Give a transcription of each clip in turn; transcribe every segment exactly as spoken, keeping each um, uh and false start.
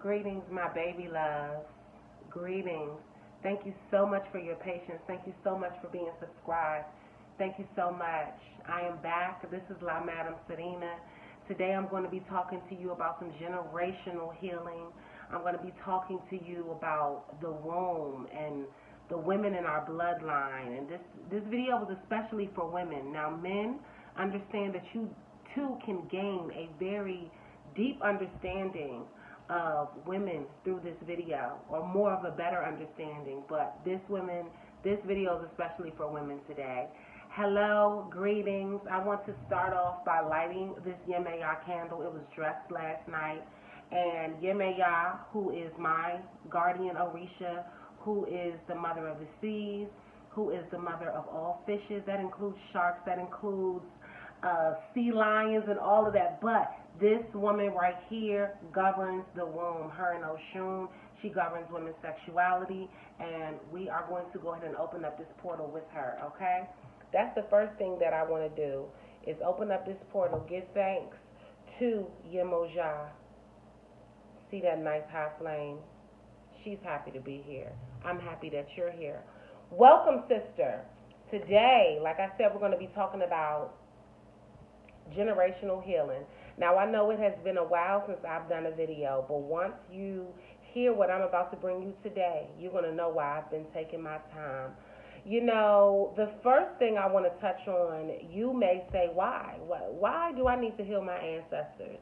Greetings, my baby love. Greetings. Thank you so much for your patience. Thank you so much for being subscribed. Thank you so much. I am back. This is La Madame Sirena. Today I'm going to be talking to you about some generational healing. I'm going to be talking to you about the womb and the women in our bloodline. And this, this video was especially for women. Now, men, understand that you too can gain a very deep understanding of women through this video, or more of a better understanding, but this women, this video is especially for women today. Hello, greetings. I want to start off by lighting this Yemaya candle. It was dressed last night, and Yemaya, who is my guardian Orisha, who is the mother of the seas, who is the mother of all fishes, that includes sharks, that includes uh, sea lions and all of that, but this woman right here governs the womb. Her and Oshun, she governs women's sexuality, and we are going to go ahead and open up this portal with her, okay? That's the first thing that I want to do, is open up this portal, give thanks to Yemoja. See that nice high flame? She's happy to be here. I'm happy that you're here. Welcome, sister. Today, like I said, we're going to be talking about generational healing. Now, I know it has been a while since I've done a video, but once you hear what I'm about to bring you today, you're going to know why I've been taking my time. You know, the first thing I want to touch on, you may say, why? Why do I need to heal my ancestors?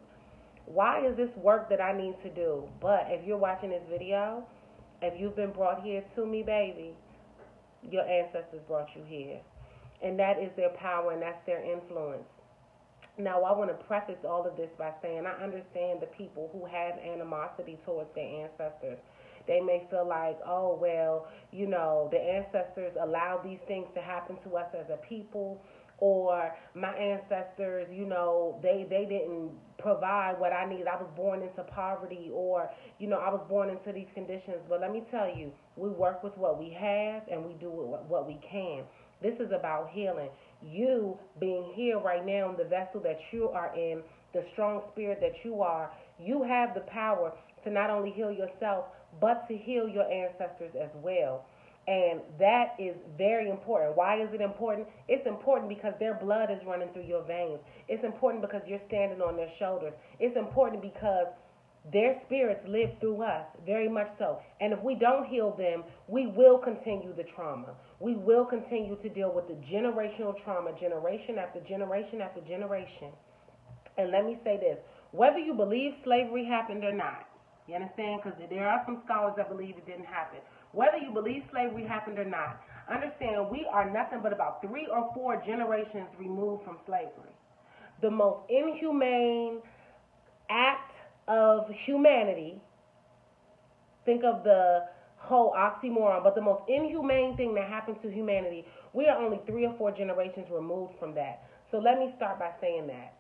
Why is this work that I need to do? But if you're watching this video, if you've been brought here to me, baby, your ancestors brought you here. And that is their power, and that's their influence. Now, I want to preface all of this by saying I understand the people who have animosity towards their ancestors. They may feel like, oh, well, you know, the ancestors allowed these things to happen to us as a people, or my ancestors, you know, they, they didn't provide what I needed. I was born into poverty, or, you know, I was born into these conditions. But let me tell you, we work with what we have and we do what we can. This is about healing. You being here right now in the vessel that you are in, the strong spirit that you are, you have the power to not only heal yourself, but to heal your ancestors as well. And that is very important. Why is it important? It's important because their blood is running through your veins. It's important because you're standing on their shoulders. It's important because their spirits live through us, very much so. And if we don't heal them, we will continue the trauma. We will continue to deal with the generational trauma, generation after generation after generation. And let me say this. Whether you believe slavery happened or not, you understand? Because there are some scholars that believe it didn't happen. Whether you believe slavery happened or not, understand we are nothing but about three or four generations removed from slavery. The most inhumane act of humanity, think of the whole oxymoron, but the most inhumane thing that happened to humanity, we are only three or four generations removed from that. So let me start by saying that.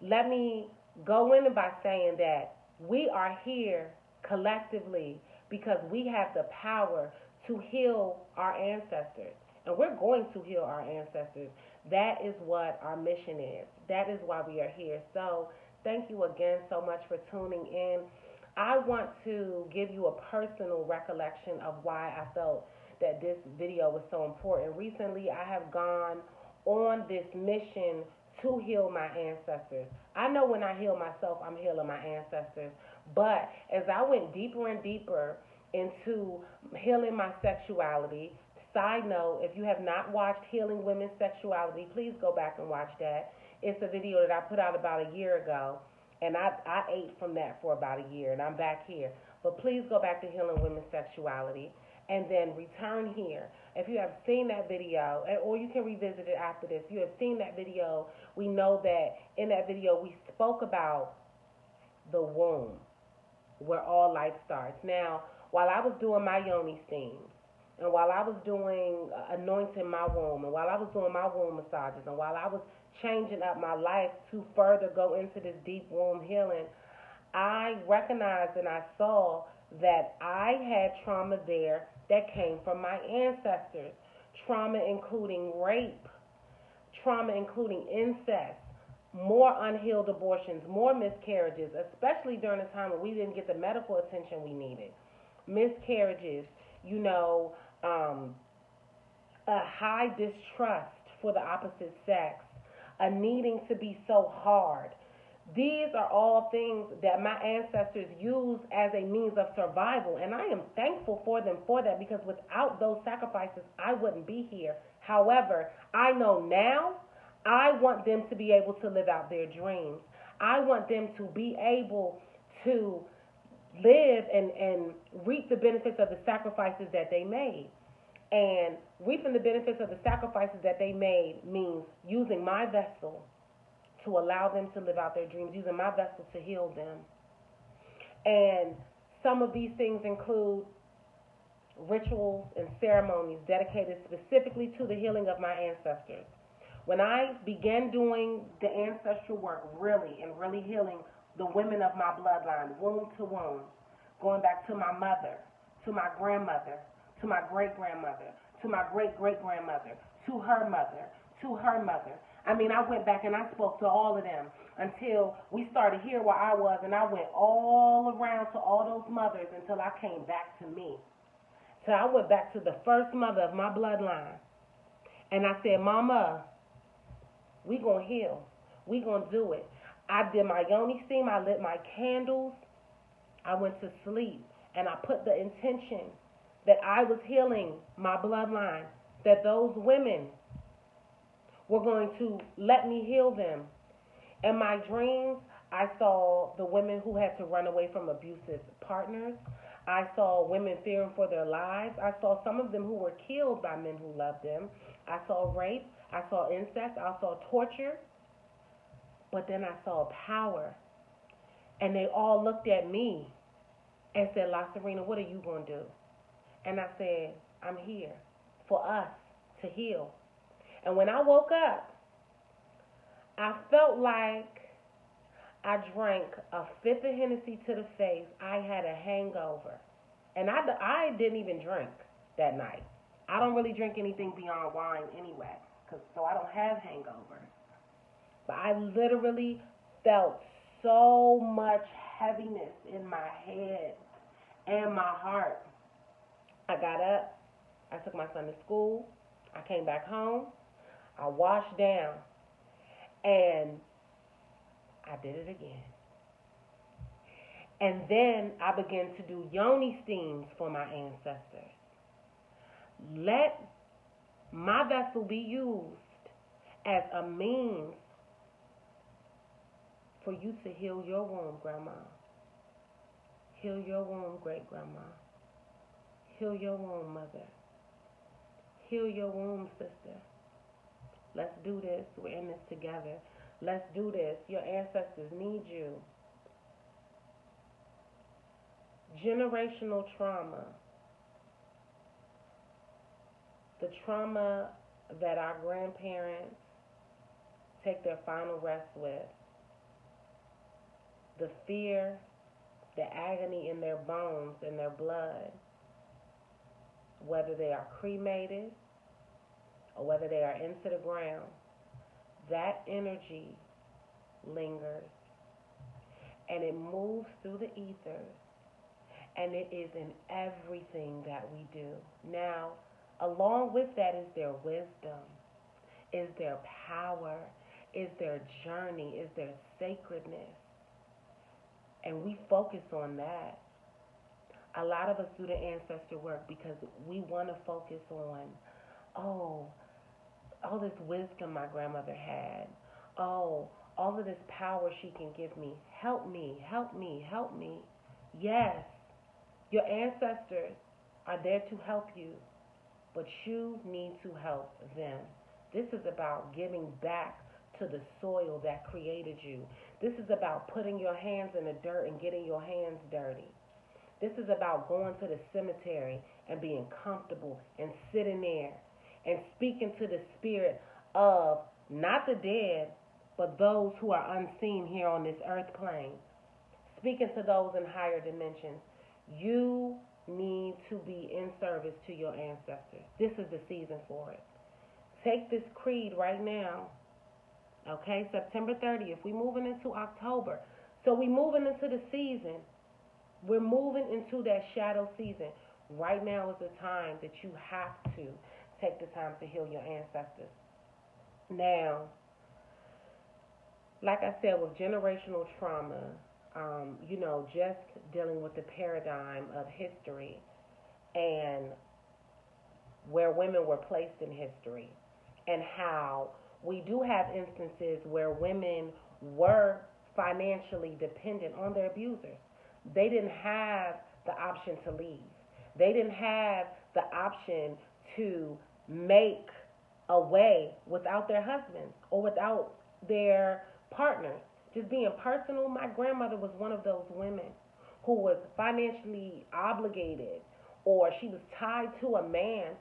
Let me go in by saying that we are here collectively because we have the power to heal our ancestors, and we're going to heal our ancestors. That is what our mission is. That is why we are here. So thank you again so much for tuning in. I want to give you a personal recollection of why I felt that this video was so important. Recently, I have gone on this mission to heal my ancestors. I know when I heal myself, I'm healing my ancestors. But as I went deeper and deeper into healing my sexuality, side note, if you have not watched Healing Women's Sexuality, please go back and watch that. It's a video that I put out about a year ago, and I, I ate from that for about a year, and I'm back here. But please go back to Healing Women's Sexuality and then return here. If you have seen that video, or you can revisit it after this, if you have seen that video, we know that in that video we spoke about the womb, where all life starts. Now, while I was doing my yoni steams, and while I was doing anointing my womb, and while I was doing my womb massages, and while I was changing up my life to further go into this deep womb healing, I recognized and I saw that I had trauma there that came from my ancestors. Trauma including rape, trauma including incest, more unhealed abortions, more miscarriages, especially during the time when we didn't get the medical attention we needed. Miscarriages, you know, um, a high distrust for the opposite sex, a needing to be so hard. These are all things that my ancestors used as a means of survival, and I am thankful for them for that, because without those sacrifices, I wouldn't be here. However, I know now I want them to be able to live out their dreams. I want them to be able to live and, and reap the benefits of the sacrifices that they made. And reaping the benefits of the sacrifices that they made means using my vessel to allow them to live out their dreams, using my vessel to heal them. And some of these things include rituals and ceremonies dedicated specifically to the healing of my ancestors. When I began doing the ancestral work, really, and really healing the women of my bloodline, womb to womb, going back to my mother, to my grandmother, to my great-grandmother, to my great-great-grandmother, to her mother, to her mother. I mean, I went back and I spoke to all of them until we started here where I was, and I went all around to all those mothers until I came back to me. So I went back to the first mother of my bloodline, and I said, Mama, we gonna heal. We gonna do it. I did my yoni steam. I lit my candles. I went to sleep, and I put the intention that I was healing my bloodline, that those women were going to let me heal them. In my dreams, I saw the women who had to run away from abusive partners. I saw women fearing for their lives. I saw some of them who were killed by men who loved them. I saw rape. I saw incest. I saw torture. But then I saw power. And they all looked at me and said, La Sirena, what are you going to do? And I said, I'm here for us to heal. And when I woke up, I felt like I drank a fifth of Hennessy to the face. I had a hangover. And I, I didn't even drink that night. I don't really drink anything beyond wine anyway, cause, so I don't have hangovers. But I literally felt so much heaviness in my head and my heart. I got up. I took my son to school. I came back home. I washed down. And I did it again. And then I began to do yoni steams for my ancestors. Let my vessel be used as a means for you to heal your womb, Grandma. Heal your womb, Great-Grandma. Heal your womb, Mother. Heal your womb, Sister. Let's do this. We're in this together. Let's do this. Your ancestors need you. Generational trauma. The trauma that our grandparents take their final rest with. The fear, the agony in their bones, in their blood. Whether they are cremated or whether they are into the ground, that energy lingers, and it moves through the ethers, and it is in everything that we do. Now, along with that is their wisdom, is their power, is their journey, is their sacredness, and we focus on that. A lot of us do the ancestor work because we want to focus on, oh, all this wisdom my grandmother had. Oh, all of this power she can give me. Help me, help me, help me. Yes, your ancestors are there to help you, but you need to help them. This is about giving back to the soil that created you. This is about putting your hands in the dirt and getting your hands dirty. This is about going to the cemetery and being comfortable and sitting there and speaking to the spirit of not the dead, but those who are unseen here on this earth plane. Speaking to those in higher dimensions. You need to be in service to your ancestors. This is the season for it. Take this creed right now. Okay, September thirtieth. We're moving into October. So we're moving into the season. We're moving into that shadow season. Right now is the time that you have to take the time to heal your ancestors. Now, like I said, with generational trauma, um, you know, just dealing with the paradigm of history and where women were placed in history and how we do have instances where women were financially dependent on their abusers. They didn't have the option to leave. They didn't have the option to make a way without their husbands or without their partners. Just being personal, my grandmother was one of those women who was financially obligated, or she was tied to a man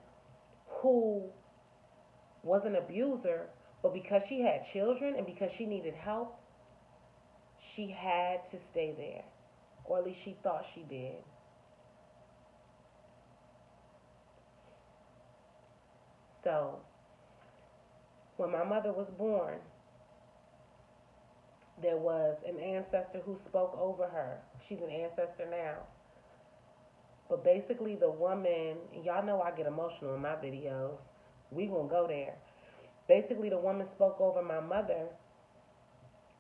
who was an abuser, but because she had children and because she needed help, she had to stay there. Or at least she thought she did. So, when my mother was born, there was an ancestor who spoke over her. She's an ancestor now. But basically the woman, and y'all know I get emotional in my videos, we won't go there. Basically the woman spoke over my mother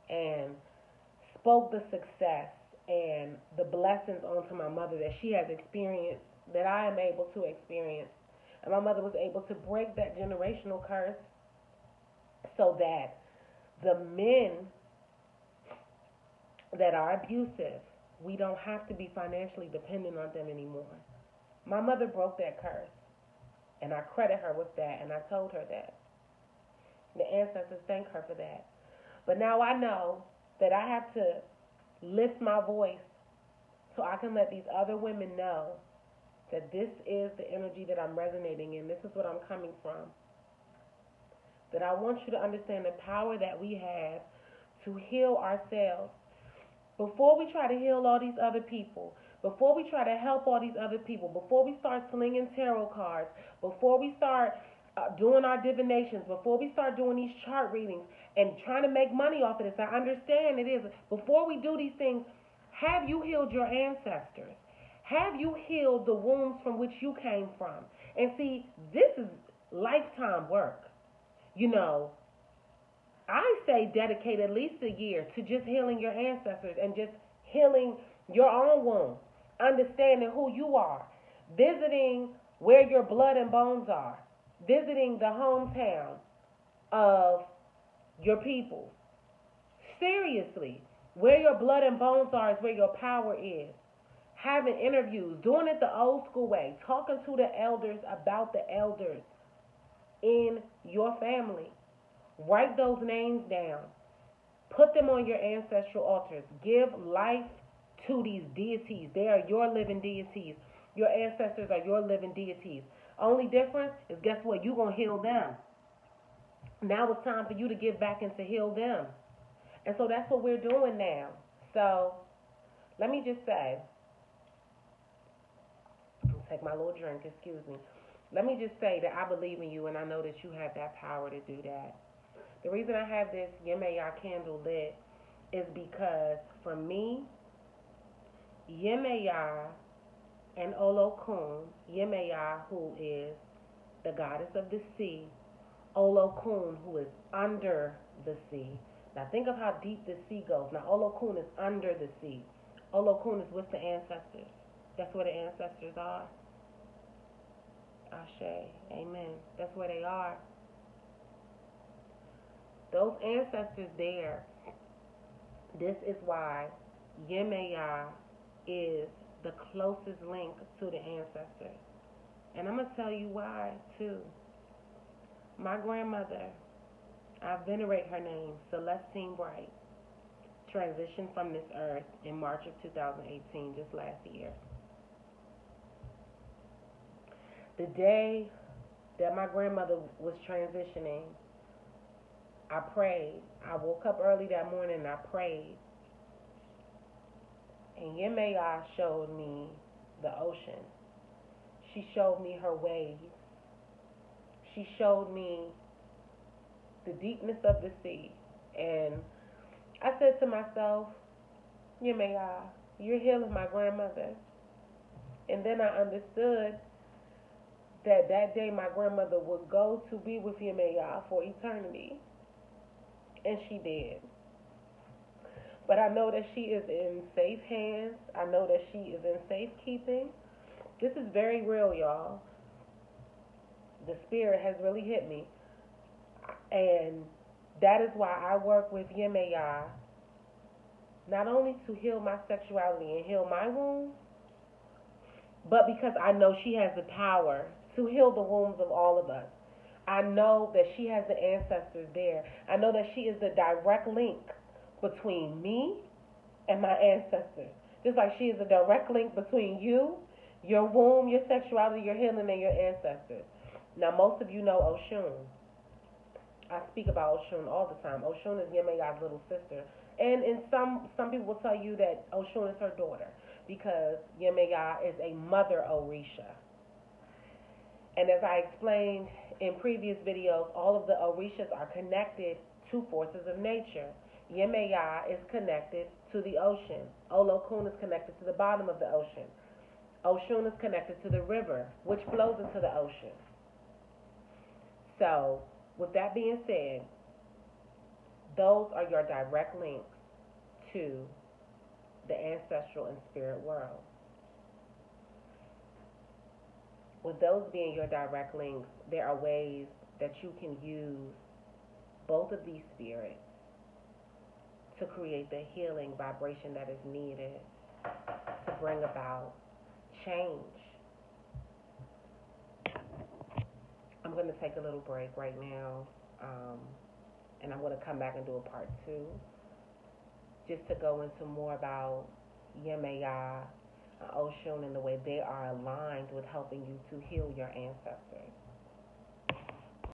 and spoke the success and the blessings onto my mother that she has experienced, that I am able to experience. And my mother was able to break that generational curse so that the men that are abusive, we don't have to be financially dependent on them anymore. My mother broke that curse, and I credit her with that, and I told her that. The ancestors thank her for that. But now I know that I have to lift my voice so I can let these other women know that this is the energy that I'm resonating in. This is what I'm coming from. That I want you to understand the power that we have to heal ourselves. Before we try to heal all these other people, before we try to help all these other people, before we start slinging tarot cards, before we start uh, doing our divinations, before we start doing these chart readings and trying to make money off of this, I understand it is. Before we do these things, have you healed your ancestors? Have you healed the wombs from which you came from? And see, this is lifetime work. You know, I say dedicate at least a year to just healing your ancestors and just healing your own womb, understanding who you are, visiting where your blood and bones are, visiting the hometown of your people. Seriously, where your blood and bones are is where your power is. Having interviews, doing it the old school way, talking to the elders about the elders in your family. Write those names down. Put them on your ancestral altars. Give life to these deities. They are your living deities. Your ancestors are your living deities. Only difference is, guess what? You're going to heal them. Now it's time for you to give back and to heal them. And so that's what we're doing now. So let me just say, take my little drink, excuse me. Let me just say that I believe in you, and I know that you have that power to do that. The reason I have this Yemaya candle lit is because for me, Yemaya and Olokun, Yemaya, who is the goddess of the sea, Olokun, who is under the sea. Now think of how deep the sea goes. Now Olokun is under the sea. Olokun is with the ancestors. That's where the ancestors are. Ashe, amen. That's where they are. Those ancestors there, this is why Yemaya is the closest link to the ancestors. And I'm going to tell you why, too. My grandmother, I venerate her name, Celestine Bright, transitioned from this earth in March of two thousand eighteen, just last year. The day that my grandmother was transitioning, I prayed. I woke up early that morning and I prayed. And Yemaya showed me the ocean. She showed me her waves. She showed me the deepness of the sea. And I said to myself, Yemaya, you're healing my grandmother. And then I understood that that day my grandmother would go to be with Yemaya for eternity. And she did. But I know that she is in safe hands. I know that she is in safekeeping. This is very real, y'all. The spirit has really hit me. And that is why I work with Yemaya, not only to heal my sexuality and heal my wounds, but because I know she has the power to heal the wounds of all of us. I know that she has the ancestors there. I know that she is the direct link between me and my ancestors. Just like she is a direct link between you, your womb, your sexuality, your healing, and your ancestors. Now, most of you know Oshun. I speak about Oshun all the time. Oshun is Yemaya's little sister. And in some, some people will tell you that Oshun is her daughter, because Yemaya is a mother Orisha. And as I explained in previous videos, all of the Orishas are connected to forces of nature. Yemaya is connected to the ocean. Olokun is connected to the bottom of the ocean. Oshun is connected to the river, which flows into the ocean. So, with that being said, those are your direct links to the ancestral and spirit world. With those being your direct links, there are ways that you can use both of these spirits to create the healing vibration that is needed to bring about change. I'm going to take a little break right now, um, and I'm going to come back and do a part two, just to go into more about Yemaya, Oshun, and the way they are aligned with helping you to heal your ancestors.